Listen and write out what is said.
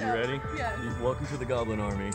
You ready? Yeah. Welcome to the Goblin Army.